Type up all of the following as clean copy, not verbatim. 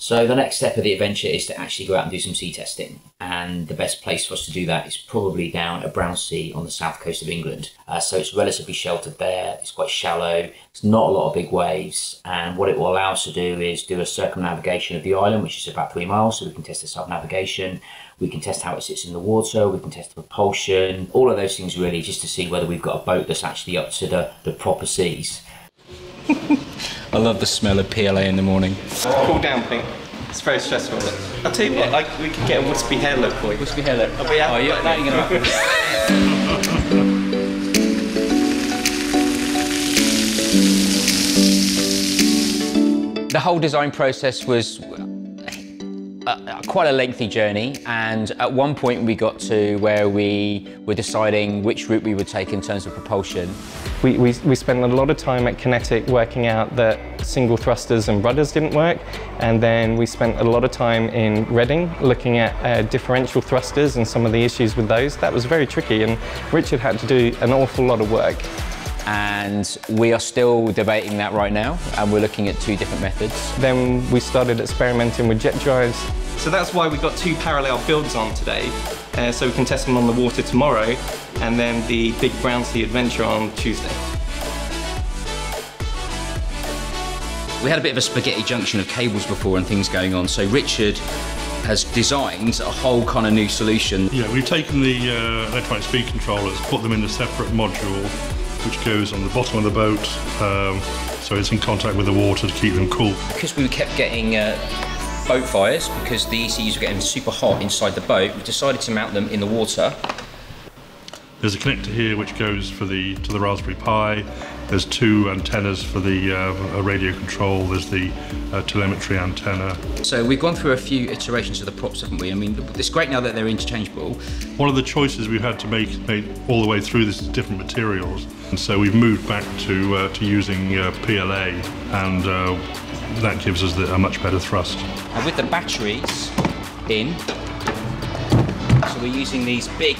So the next step of the adventure is to actually go out and do some sea testing, and the best place for us to do that is probably down at Brownsea on the south coast of England. So it's relatively sheltered there, it's quite shallow, it's not a lot of big waves, and what it will allow us to do is do a circumnavigation of the island, which is about 3 miles, so we can test the sub-navigation, we can test how it sits in the water, we can test the propulsion, all of those things really, just to see whether we've got a boat that's actually up to the proper seas. I love the smell of PLA in the morning. Cool down, Pink. It's very stressful. I'll tell you what, we could get a wispy hair look for you. Wispy hair look. Oh, yeah, oh, yeah, that you're gonna have. The whole design process was quite a lengthy journey, and at one point we got to where we were deciding which route we would take in terms of propulsion. We spent a lot of time at QinetiQ working out that single thrusters and rudders didn't work, and then we spent a lot of time in Reading looking at differential thrusters and some of the issues with those. That was very tricky, and Richard had to do an awful lot of work. And we are still debating that right now, and we're looking at two different methods. Then we started experimenting with jet drives. So that's why we've got two parallel builds on today, so we can test them on the water tomorrow, and then the big Brownsea adventure on Tuesday. We had a bit of a spaghetti junction of cables before and things going on, so Richard has designed a whole kind of new solution. Yeah, we've taken the electronic speed controllers, put them in a separate module, which goes on the bottom of the boat, so it's in contact with the water to keep them cool. Because we kept getting boat fires, because the ECUs were getting super hot inside the boat, we decided to mount them in the water. There's a connector here which goes to the Raspberry Pi. There's two antennas for the radio control. There's the telemetry antenna. So we've gone through a few iterations of the props, haven't we? I mean, it's great now that they're interchangeable. One of the choices we've had to make all the way through this is different materials, and so we've moved back to using PLA, and that gives us a much better thrust. And with the batteries in, so we're using these big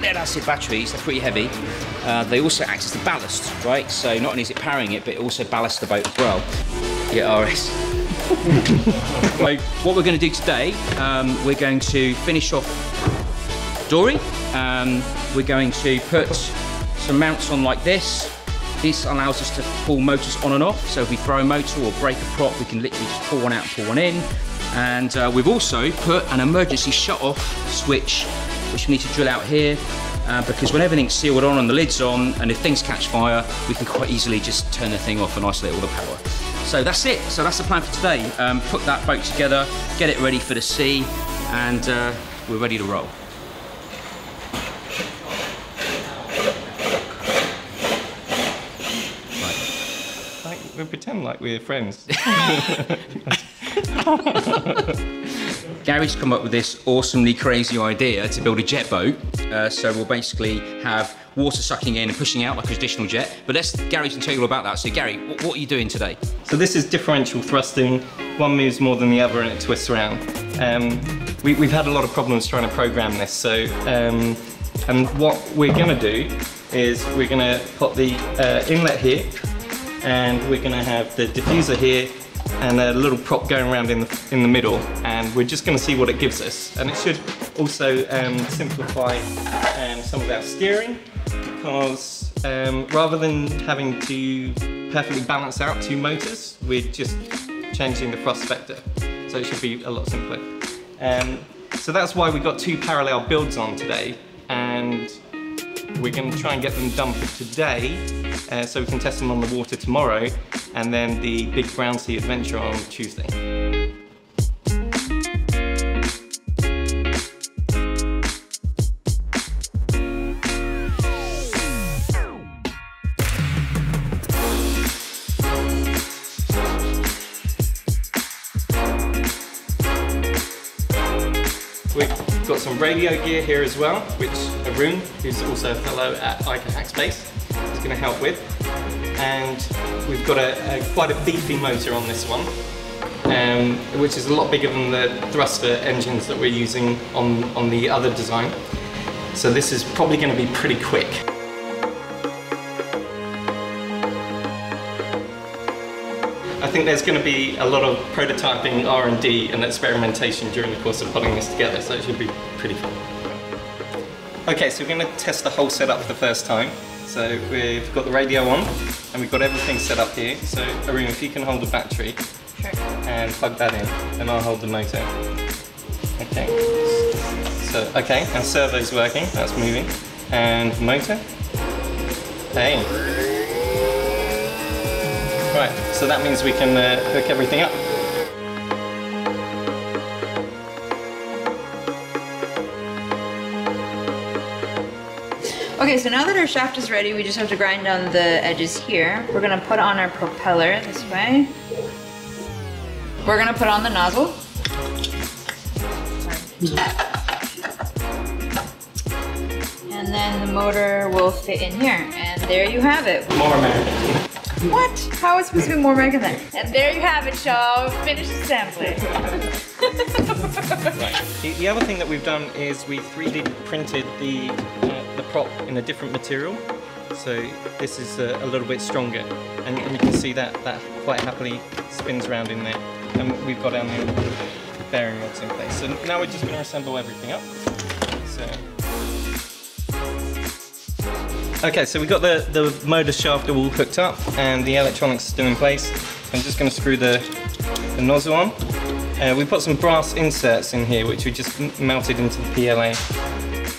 lead-acid batteries. They're pretty heavy. They also act as the ballast, right? So not only is it powering it, but it also ballasts the boat as well. Yeah, RS. So what we're going to do today, we're going to finish off Dory. We're going to put some mounts on like this. This allows us to pull motors on and off. So if we throw a motor or break a prop, we can literally just pull one out and pull one in. And we've also put an emergency shut-off switch, which we need to drill out here, because when everything's sealed on and the lid's on, and if things catch fire, we can quite easily just turn the thing off and isolate all the power. So that's it. So that's the plan for today. Put that boat together, get it ready for the sea, and we're ready to roll. Right. Like, we pretend like we're friends. Gary's come up with this awesomely crazy idea to build a jet boat. So we'll basically have water sucking in and pushing out like a traditional jet. But Gary can tell you all about that. So Gary, what are you doing today? So this is differential thrusting. One moves more than the other and it twists around. We've had a lot of problems trying to program this. So, and what we're gonna do is we're gonna put the inlet here, and we're gonna have the diffuser here, and a little prop going around in the middle, and we're just going to see what it gives us. And it should also simplify some of our steering, because rather than having to perfectly balance out two motors, we're just changing the thrust vector, so it should be a lot simpler. So that's why we've got two parallel builds on today, and we're going to try and get them done for today, so we can test them on the water tomorrow, and then the big Brownsea adventure on Tuesday. We've got some radio gear here as well, which Arun, who's also a fellow at RS Hackspace, is going to help with. And we've got quite a beefy motor on this one, which is a lot bigger than the thruster engines that we're using on the other design. So this is probably going to be pretty quick. I think there's going to be a lot of prototyping, R&D and experimentation during the course of putting this together, so it should be pretty fun. Okay, so we're going to test the whole setup for the first time. So we've got the radio on and we've got everything set up here. So Arun, if you can hold the battery, sure, and plug that in, and I'll hold the motor. Okay, so okay, our servo's working, that's moving, and motor. Hey. Right, so that means we can hook everything up. Okay, so now that our shaft is ready, we just have to grind down the edges here. We're gonna put on our propeller this way. We're gonna put on the nozzle. And then the motor will fit in here. And there you have it. More American. What? How is it supposed to be more American then? And there you have it, y'all. Finished assembly. Right. The other thing that we've done is we 3D printed the prop in a different material. So this is a little bit stronger, and you can see that quite happily spins around in there. And we've got our new bearing rods in place. So now we're just going to assemble everything up. So okay, so we've got the motor shaft all hooked up and the electronics still in place. I'm just going to screw the nozzle on. We put some brass inserts in here which we just melted into the PLA.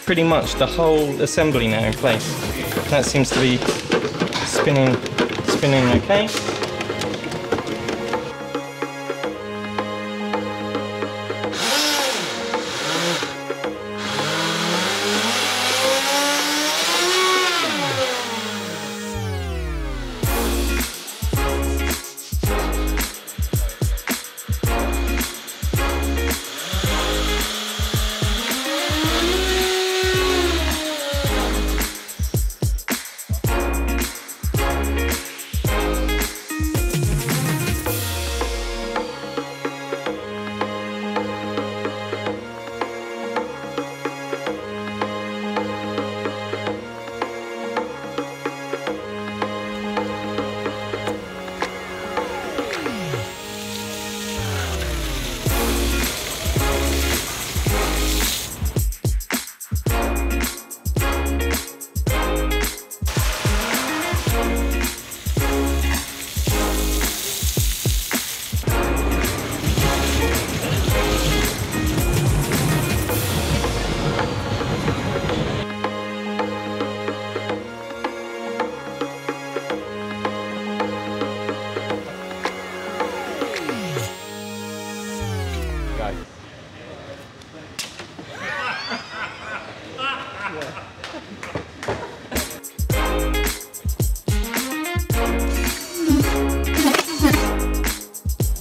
Pretty much the whole assembly now in place. That seems to be spinning okay.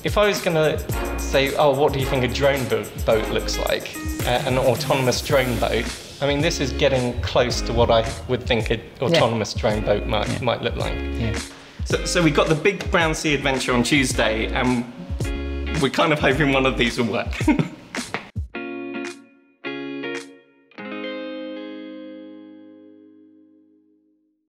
If I was going to say, oh, what do you think a drone boat looks like? An autonomous drone boat. I mean, this is getting close to what I would think an autonomous drone boat might look like. Yeah. So we got the big Brownsea adventure on Tuesday, and we're kind of hoping one of these will work.